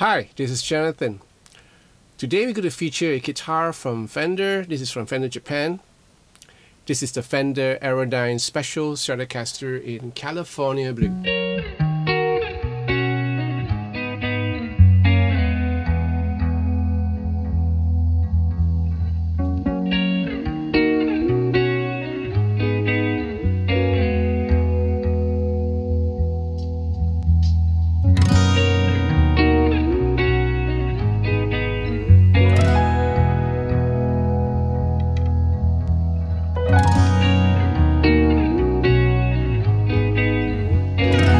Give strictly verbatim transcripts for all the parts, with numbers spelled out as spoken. Hi, this is Jonathan. Today we're going to feature a guitar from Fender. This is from Fender Japan. This is the Fender Aerodyne Special Stratocaster in California Blue. Thank you.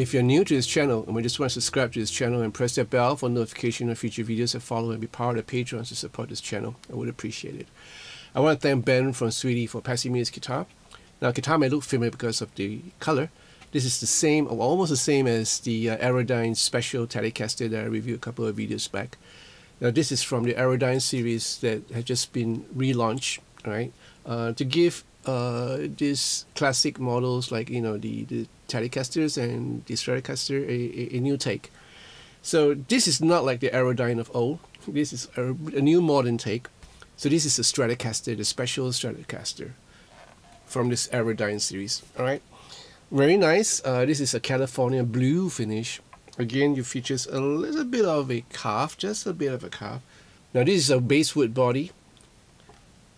If you're new to this channel and we just want to subscribe to this channel and press that bell for notification of future videos that follow, and be part of the Patreons to support this channel, I would appreciate it. I want to thank Ben from Swee Lee for passing me his guitar. Now, guitar may look familiar because of the color. This is the same, or almost the same as the uh, Aerodyne Special Telecaster that I reviewed a couple of videos back. Now, this is from the Aerodyne series that has just been relaunched, right? Uh, to give Uh, these classic models like, you know, the, the Telecasters and the Stratocaster a, a, a new take. So this is not like the Aerodyne of old. This is a, a new modern take. So this is a Stratocaster, the Special Stratocaster from this Aerodyne series. All right, very nice. Uh, this is a California Blue finish. Again, it features a little bit of a carve, just a bit of a carve. Now this is a basswood body.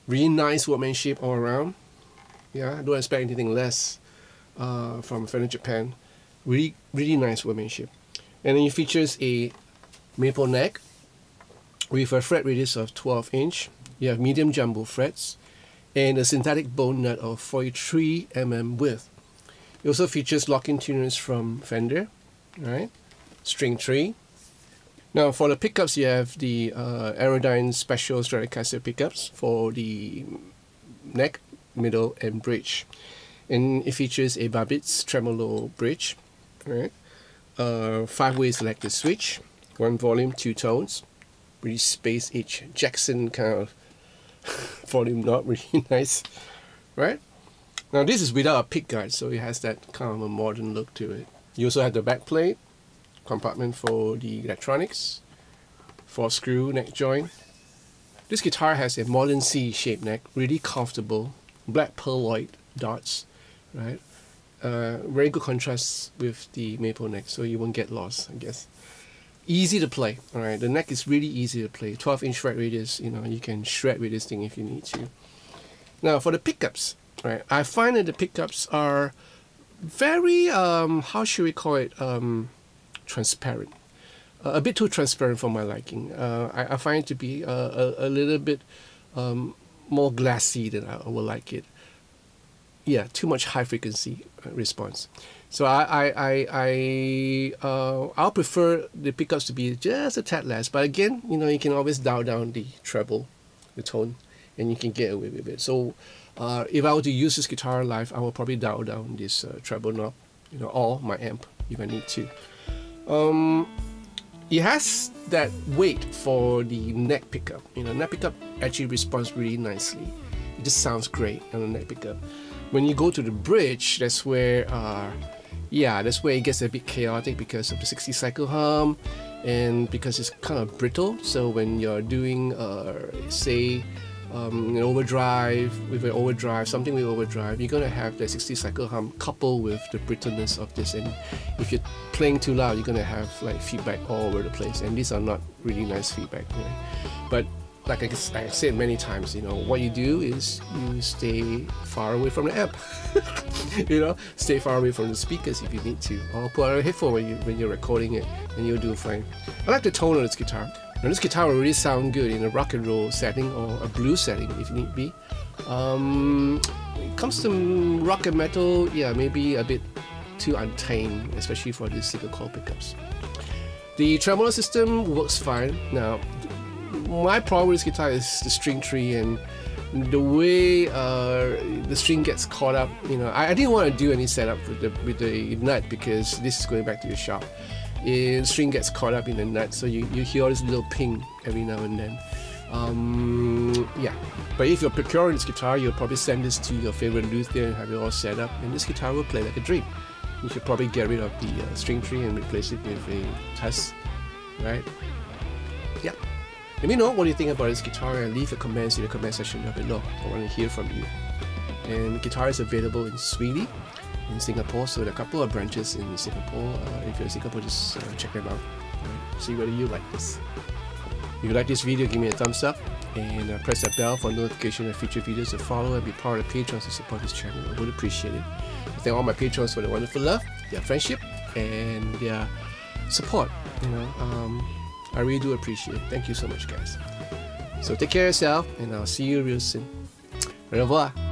Really nice workmanship all around. Yeah, I don't expect anything less uh, from Fender Japan. Really, really nice workmanship. And then it features a maple neck with a fret radius of twelve inch. You have medium jumbo frets and a synthetic bone nut of forty-three millimeters width. It also features locking tuners from Fender, right? String three. Now for the pickups, you have the uh, Aerodyne Special Stratocaster pickups for the neck, middle and bridge, and it features a Babicz tremolo bridge, right? Uh, five-way selector switch, one volume, two tones, really space age Jackson kind of volume knob, really nice, right? Now this is without a pick guard, so it has that kind of a modern look to it. You also have the back plate, compartment for the electronics, four screw neck joint. This guitar has a modern C-shaped neck, really comfortable. Black pearl white dots, right? Uh, very good contrast with the maple neck, so you won't get lost, I guess. Easy to play, all right? The neck is really easy to play. twelve inch fret radius, you know, you can shred with this thing if you need to. Now, for the pickups, right? I find that the pickups are very, um, how should we call it, um, transparent. Uh, a bit too transparent for my liking. Uh, I, I find it to be uh, a, a little bit um, more glassy than I would like it. Yeah, too much high frequency response. So I, I, I, I, uh, I'll prefer the pickups to be just a tad less, but again, you know, you can always dial down the treble, the tone, and you can get away with it. So uh, if I were to use this guitar live, I will probably dial down this uh, treble knob, you know, or my amp if I need to. Um, It has that weight for the neck pickup. You know, neck pickup actually responds really nicely. It just sounds great on the neck pickup. When you go to the bridge, that's where, uh, yeah, that's where it gets a bit chaotic because of the sixty cycle hum, and because it's kind of brittle. So when you're doing, uh, say, um, an overdrive with an overdrive, something with overdrive, you're gonna have that sixty cycle hum coupled with the brittleness of this. And if you're playing too loud, you're gonna have like feedback all over the place, and these are not really nice feedback, right? But like I, I've said many times, you know, what you do is you stay far away from the amp, you know, stay far away from the speakers if you need to, or put on a headphone when, you, when you're recording it, and you'll do fine. I like the tone of this guitar. Now this guitar will really sound good in a rock and roll setting or a blues setting if need be. Um, when it comes to rock and metal, yeah, maybe a bit too untamed, especially for these single chord pickups. The tremolo system works fine. Now, my problem with this guitar is the string tree and the way uh, the string gets caught up. You know, I, I didn't want to do any setup with the with the nut because this is going back to the shop. The string gets caught up in the nut, so you, you hear this little ping every now and then. Um, yeah, but if you're procuring this guitar, you'll probably send this to your favorite luthier and have it all set up, and this guitar will play like a dream. You should probably get rid of the uh, string tree and replace it with a tuss, right? Yeah. Let me know what you think about this guitar and leave your comments in the comment section down below. I want to hear from you. And the guitar is available in Swee Lee in Singapore, so there are a couple of branches in Singapore. Uh, if you're in Singapore, just uh, check them out. Right? See whether you like this. If you like this video, give me a thumbs up and uh, press that bell for notification of future videos to follow, and be part of the Patrons to support this channel. I would appreciate it. I thank all my Patrons for their wonderful love, their friendship, and their support. You know, um, I really do appreciate it. Thank you so much, guys. So take care of yourself, and I'll see you real soon. Au revoir.